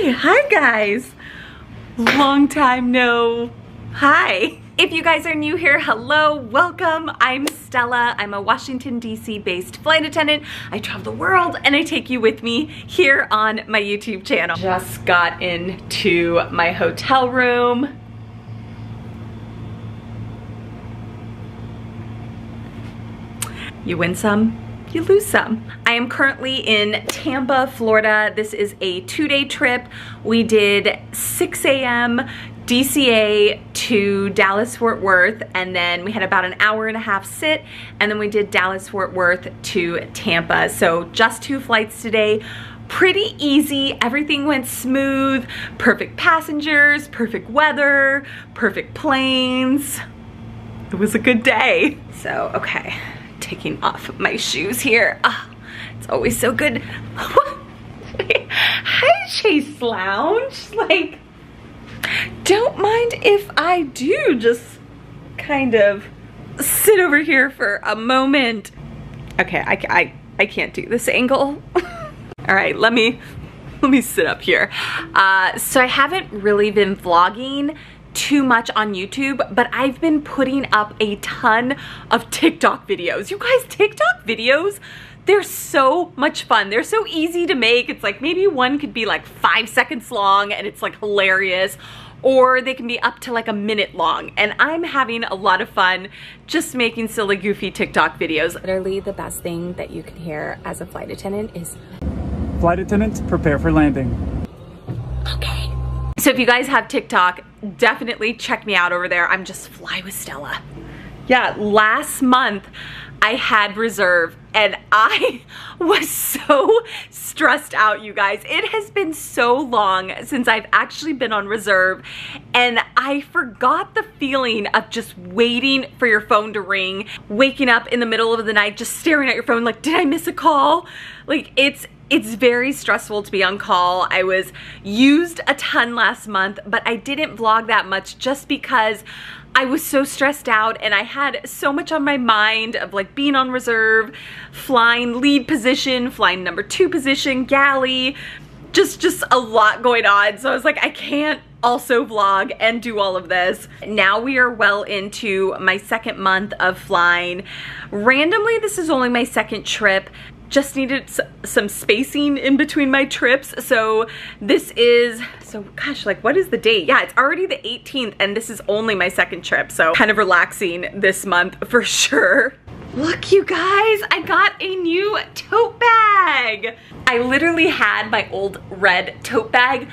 Hey, hi guys. Long time no. Hi. If you guys are new here, hello, welcome. I'm Stella. I'm a Washington, D.C. based flight attendant. I travel the world and I take you with me here on my YouTube channel. Just got into my hotel room. You win some, you lose some. I am currently in Tampa, Florida. This is a two-day trip. We did 6 a.m. DCA to Dallas-Fort Worth, and then we had about an hour and a half sit, and then we did Dallas-Fort Worth to Tampa. So just 2 flights today. Pretty easy, everything went smooth. Perfect passengers, perfect weather, perfect planes. It was a good day. So, okay. Taking off my shoes here. Oh, it's always so good. Hi, Chase Lounge. Like, don't mind if I do just kind of sit over here for a moment. Okay, I can't do this angle. All right, let me sit up here. So I haven't really been vlogging too much on YouTube, but I've been putting up a ton of TikTok videos. You guys, TikTok videos, they're so much fun. They're so easy to make. It's like maybe one could be like 5 seconds long and it's like hilarious, or they can be up to like a minute long. And I'm having a lot of fun just making silly, goofy TikTok videos. Literally the best thing that you can hear as a flight attendant is, "Flight attendants, prepare for landing." Okay. So if you guys have TikTok, definitely check me out over there. I'm just Fly with Stella. Yeah, last month I had reserve and I was so stressed out, you guys. It has been so long since I've actually been on reserve, and I forgot the feeling of just waiting for your phone to ring, waking up in the middle of the night, just staring at your phone like, did I miss a call? Like, it's very stressful to be on call. I was used a ton last month, but I didn't vlog that much just because I was so stressed out and I had so much on my mind of like being on reserve, flying lead position, flying number 2 position, galley, just a lot going on. So I was like, I can't also vlog and do all of this. Now we are well into my 2nd month of flying. Randomly, this is only my 2nd trip. Just needed some spacing in between my trips. So this is, so gosh, like what is the date? Yeah, it's already the 18th and this is only my 2nd trip. So kind of relaxing this month for sure. Look, you guys, I got a new tote bag. I literally had my old red tote bag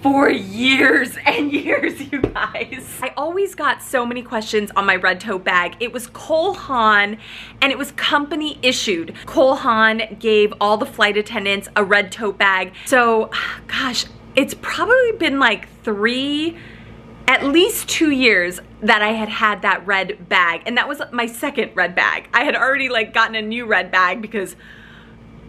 for years and years, you guys. I always got so many questions on my red tote bag. It was Cole Haan and it was company issued. Cole Haan gave all the flight attendants a red tote bag. So gosh, it's probably been like at least two years that I had that red bag. And that was my 2nd red bag. I had already like gotten a new red bag because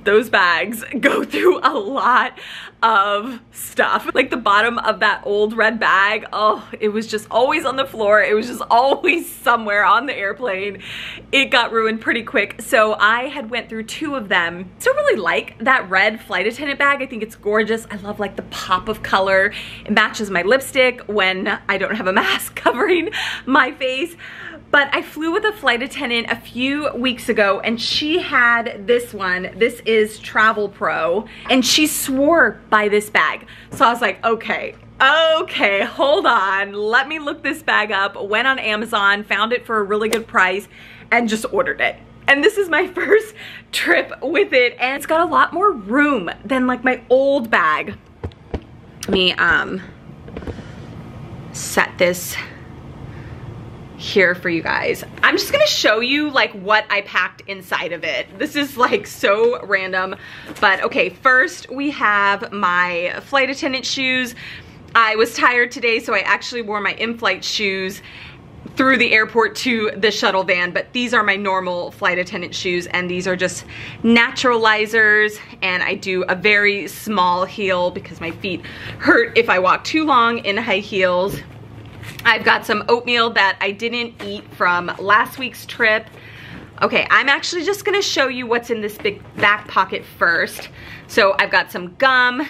those bags go through a lot of stuff. Like the bottom of that old red bag, oh, it was just always on the floor. It was just always somewhere on the airplane. It got ruined pretty quick. So I had went through 2 of them. Still really like that red flight attendant bag. I think it's gorgeous. I love like the pop of color. It matches my lipstick when I don't have a mask covering my face. But I flew with a flight attendant a few weeks ago and she had this one. This is Travel Pro and she swore by this bag. So I was like, okay, hold on. Let me look this bag up. Went on Amazon, found it for a really good price and just ordered it. And this is my 1st trip with it and it's got a lot more room than like my old bag. Let me set this here for you guys. I'm just gonna show you like what I packed inside of it. This is like so random, but okay, first we have my flight attendant shoes. I was tired today, so I actually wore my in-flight shoes through the airport to the shuttle van, but these are my normal flight attendant shoes and these are just Naturalizers, and I do a very small heel because my feet hurt if I walk too long in high heels. I've got some oatmeal that I didn't eat from last week's trip. Okay, I'm actually just gonna show you what's in this big back pocket first. So I've got some gum,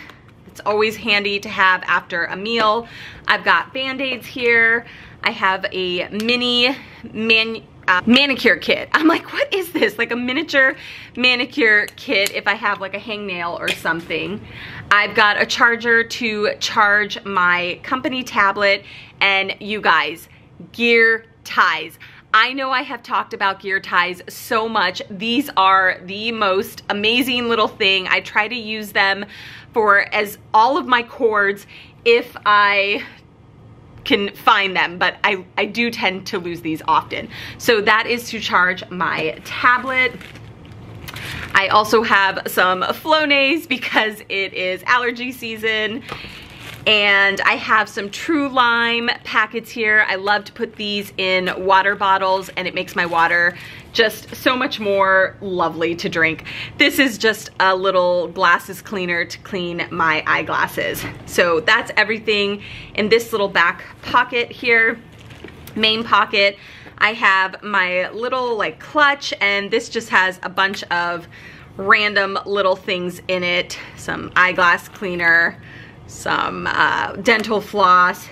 It's always handy to have after a meal. I've got Band-Aids here. I have a mini manicure kit. I'm like, what is this? Like a miniature manicure kit if I have like a hangnail or something. I've got a charger to charge my company tablet, and you guys, gear ties. I know I have talked about gear ties so much. These are the most amazing little thing. I try to use them for as all of my cords if I can find them, but I do tend to lose these often. So that is to charge my tablet. I also have some Flonase because it is allergy season. And I have some True Lime packets here. I love to put these in water bottles, and it makes my water just so much more lovely to drink. This is just a little glasses cleaner to clean my eyeglasses. So that's everything in this little back pocket here, main pocket. I have my little like clutch, and this just has a bunch of random little things in it. Some eyeglass cleaner, some dental floss,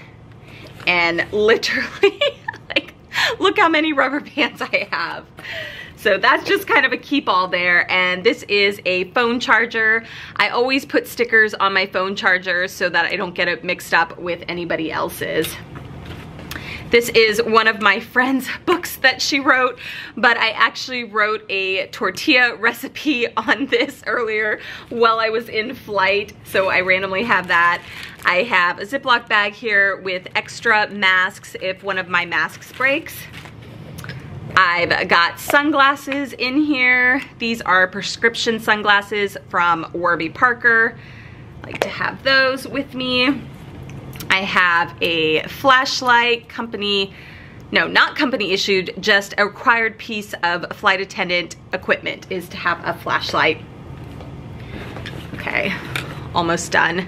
and literally like look how many rubber bands I have. So that's just kind of a keep all there. And this is a phone charger. I always put stickers on my phone charger so that I don't get it mixed up with anybody else's. This is one of my friend's books that she wrote, but I actually wrote a tortilla recipe on this earlier while I was in flight, so I randomly have that. I have a Ziploc bag here with extra masks if one of my masks breaks. I've got sunglasses in here. These are prescription sunglasses from Warby Parker. I like to have those with me. I have a flashlight, not company issued, just a required piece of flight attendant equipment is to have a flashlight. Okay, almost done.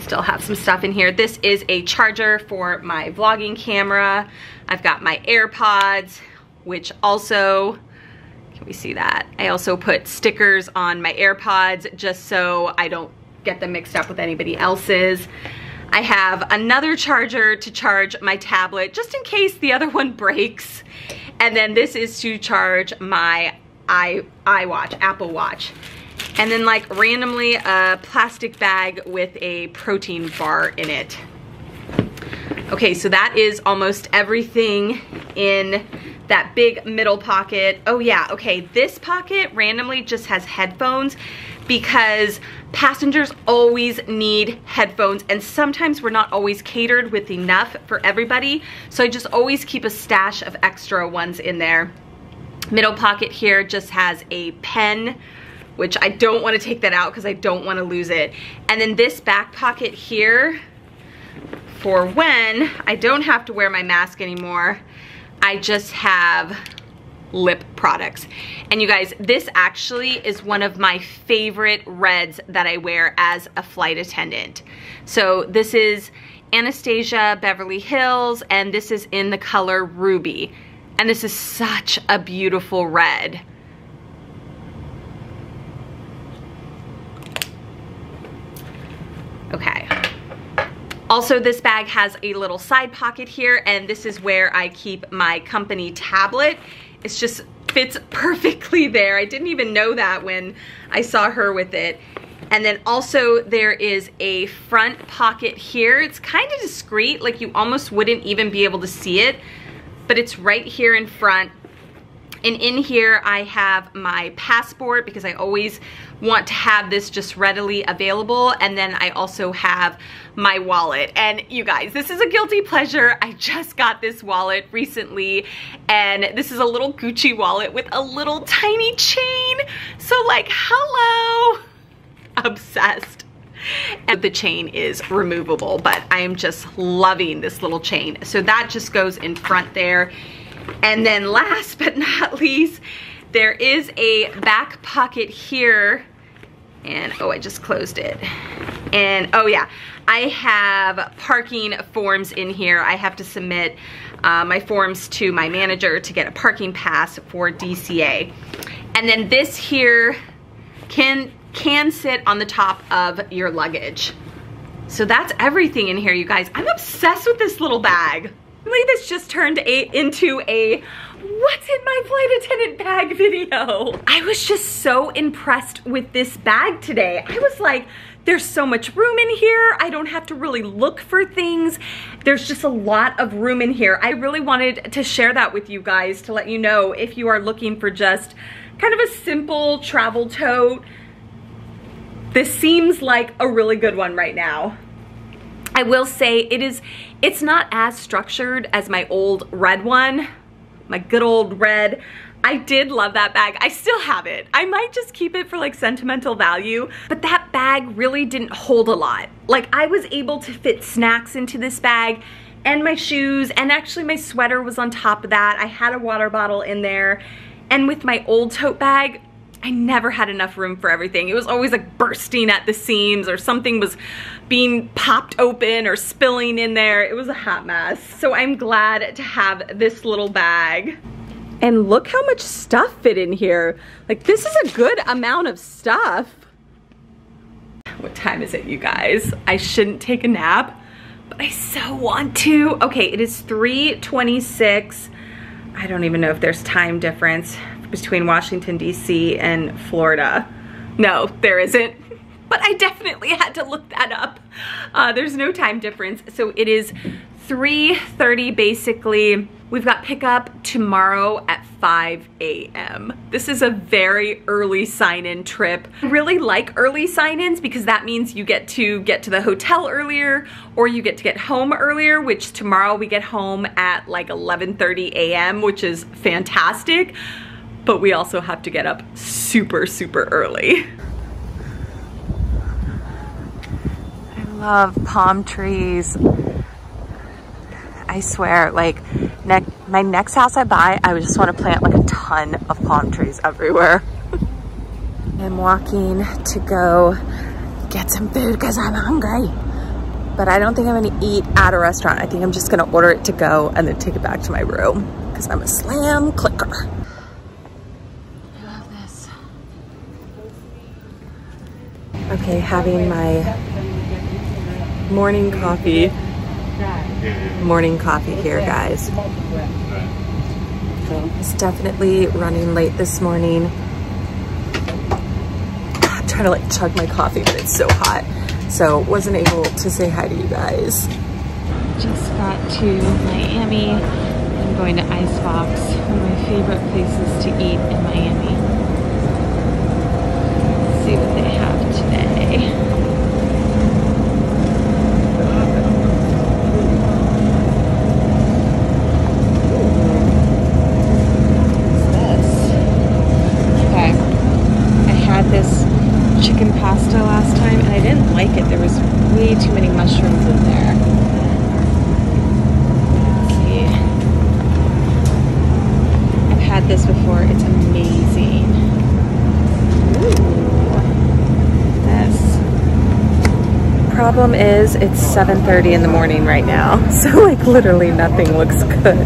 Still have some stuff in here. This is a charger for my vlogging camera. I've got my AirPods, which also, can we see that? I also put stickers on my AirPods just so I don't get them mixed up with anybody else's. I have another charger to charge my tablet just in case the other one breaks. And then this is to charge my Apple Watch. And then like randomly a plastic bag with a protein bar in it. Okay, so that is almost everything in that big middle pocket. Oh yeah, okay, this pocket randomly just has headphones because passengers always need headphones, and sometimes we're not always catered with enough for everybody, so I just always keep a stash of extra ones in there. Middle pocket here just has a pen, which I don't want to take that out because I don't want to lose it. And then this back pocket here, for when I don't have to wear my mask anymore, I just have lip products. And you guys, this actually is one of my favorite reds that I wear as a flight attendant. So this is Anastasia Beverly Hills, and this is in the color Ruby. And this is such a beautiful red. Okay. Also, this bag has a little side pocket here, and this is where I keep my company tablet. It just fits perfectly there. I didn't even know that when I saw her with it. And then also there is a front pocket here. It's kind of discreet, like you almost wouldn't even be able to see it, but it's right here in front. And in here I have my passport because I always want to have this just readily available. And then I also have my wallet. And you guys, this is a guilty pleasure. I just got this wallet recently, and this is a little Gucci wallet with a little tiny chain. So like, hello, obsessed. And the chain is removable, but I am just loving this little chain. So that just goes in front there. And then last but not least, there is a back pocket here. And oh, I just closed it. And oh yeah, I have parking forms in here. I have to submit my forms to my manager to get a parking pass for DCA. And then this here can sit on the top of your luggage. So that's everything in here, you guys. I'm obsessed with this little bag. This just turned into a what's in my flight attendant bag video. I was just so impressed with this bag today. I was like, there's so much room in here. I don't have to really look for things. There's just a lot of room in here. I really wanted to share that with you guys to let you know if you are looking for just kind of a simple travel tote. This seems like a really good one right now. I will say it's not as structured as my old red one, my good old red. I did love that bag. I still have it. I might just keep it for like sentimental value, but that bag really didn't hold a lot. Like, I was able to fit snacks into this bag and my shoes, and actually my sweater was on top of that. I had a water bottle in there, and with my old tote bag, I never had enough room for everything. It was always like bursting at the seams, or something was being popped open or spilling in there. It was a hot mess. So I'm glad to have this little bag. And look how much stuff fit in here. Like, this is a good amount of stuff. What time is it, you guys? I shouldn't take a nap, but I so want to. Okay, it is 3:26. I don't even know if there's time difference between Washington, D.C. and Florida. No, there isn't. But I definitely had to look that up. There's no time difference. So it is 3:30 basically. We've got pickup tomorrow at 5 a.m. This is a very early sign-in trip. I really like early sign-ins because that means you get to the hotel earlier, or you get to get home earlier, which tomorrow we get home at like 11:30 a.m., which is fantastic. But we also have to get up super, super early. I love palm trees. I swear, like, my next house I buy, I just want to plant like a ton of palm trees everywhere. I'm walking to go get some food because I'm hungry. But I don't think I'm gonna eat at a restaurant. I think I'm just gonna order it to go and then take it back to my room because I'm a slam clicker. Okay, having my morning coffee here, guys. It's definitely running late this morning. I'm trying to like chug my coffee, but it's so hot. So wasn't able to say hi to you guys. Just got to Miami. I'm going to Icebox, one of my favorite places to eat in Miami. Let's see what they have. Problem is, it's 7:30 in the morning right now, so like literally nothing looks good.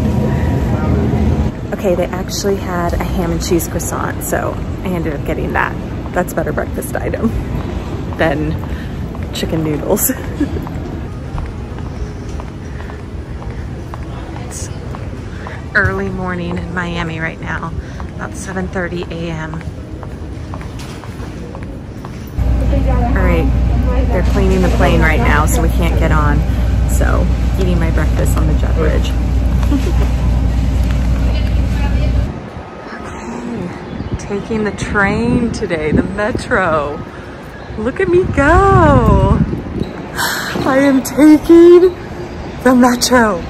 Okay, they actually had a ham and cheese croissant, so I ended up getting that. That's a better breakfast item than chicken noodles. It's early morning in Miami right now, about 7:30 a.m. They're cleaning the plane right now, so we can't get on. So, eating my breakfast on the jet bridge. Okay, taking the train today, the Metro. Look at me go. I am taking the Metro.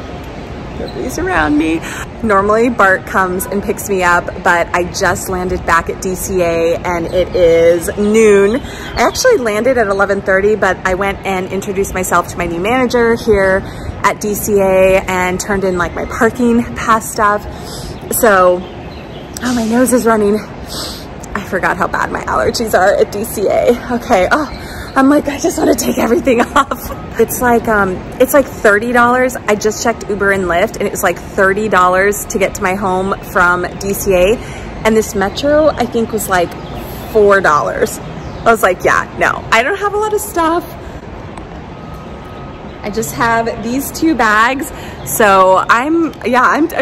Nobody's around me. Normally, Bart comes and picks me up, but I just landed back at DCA and it is noon. I actually landed at 11:30, but I went and introduced myself to my new manager here at DCA and turned in like my parking pass stuff. So, oh, my nose is running. I forgot how bad my allergies are at DCA. Okay, oh, I'm like, I just want to take everything off. It's like $30. I just checked Uber and Lyft, and it was like $30 to get to my home from DCA. And this Metro, I think, was like $4. I was like, yeah, no, I don't have a lot of stuff. I just have these two bags. So I'm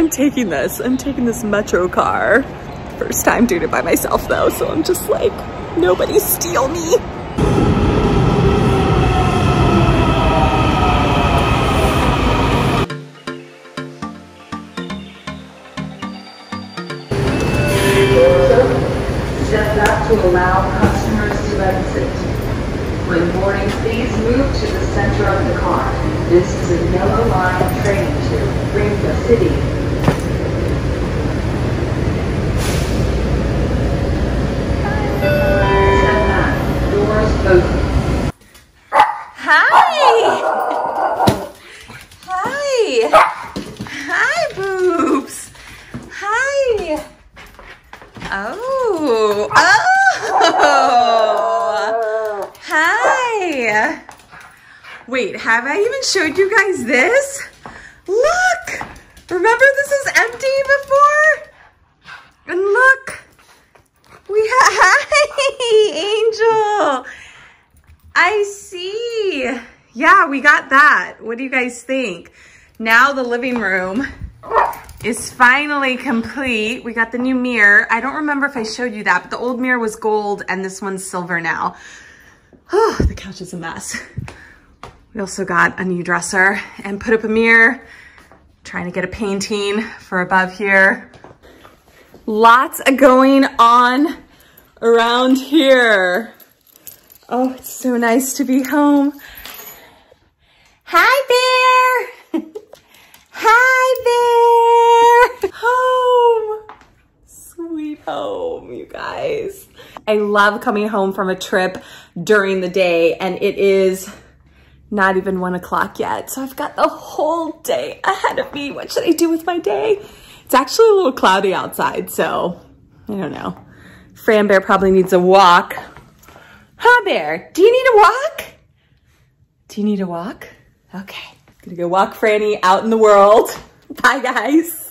taking this. I'm taking this Metro car. First time doing it by myself though. So I'm just like, nobody steal me. To allow customers to exit. When boarding, please move to the center of the car. This is a yellow line train to Greenville City. Step back. Doors open. Hi! Hi! Hi, boobs! Hi! Oh! Oh! Oh, hi. Wait, have I even showed you guys this? Look, remember this is empty before? And look, we have, hi, Angel. I see. Yeah, we got that. What do you guys think? Now the living room is finally complete. We got the new mirror. I don't remember if I showed you that, but the old mirror was gold and this one's silver now. Oh, the couch is a mess. We also got a new dresser and put up a mirror. Trying to get a painting for above here. Lots going on around here. Oh, it's so nice to be home. Hi, Bear. Hi there! Home! Sweet home, you guys. I love coming home from a trip during the day, and it is not even 1 o'clock yet, so I've got the whole day ahead of me. What should I do with my day? It's actually a little cloudy outside, so I don't know. Fran Bear probably needs a walk. Huh, Bear? Do you need a walk? Do you need a walk? Okay. Gonna go walk Franny out in the world. Bye, guys.